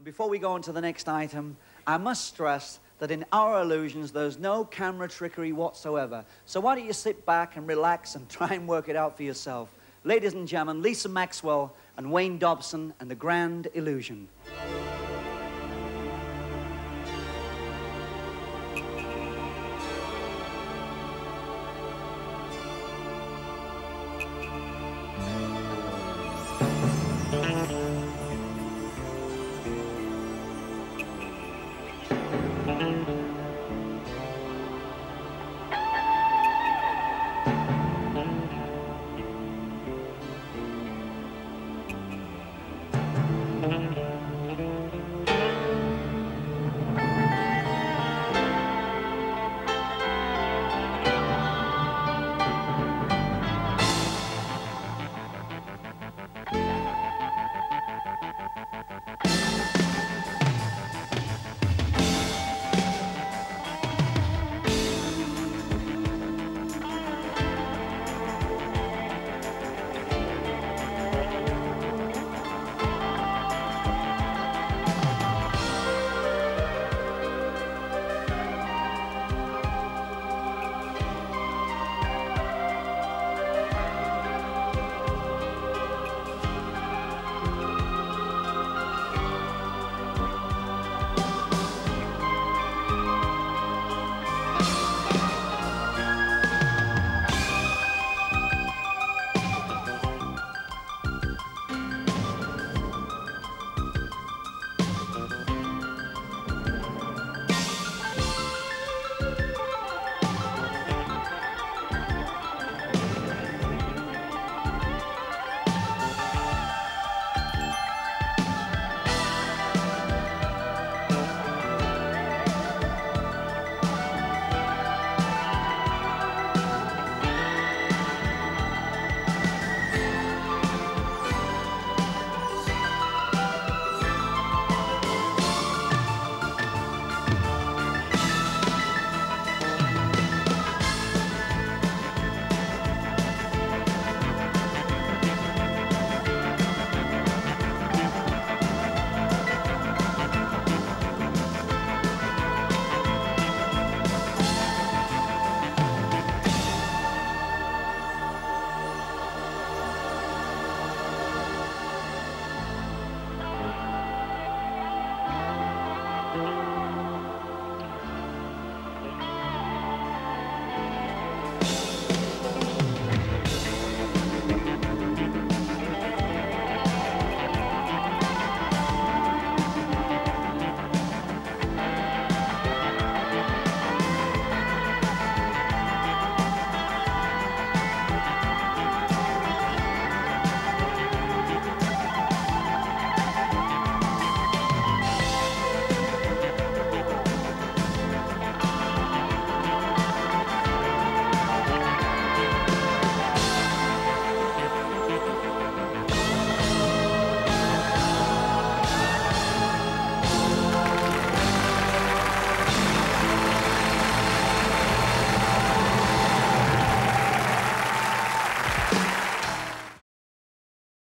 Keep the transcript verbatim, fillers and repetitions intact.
And before we go on to the next item, I must stress that in our illusions, there's no camera trickery whatsoever. So why don't you sit back and relax and try and work it out for yourself. Ladies and gentlemen, Lisa Maxwell and Wayne Dobson and the Grand Illusion.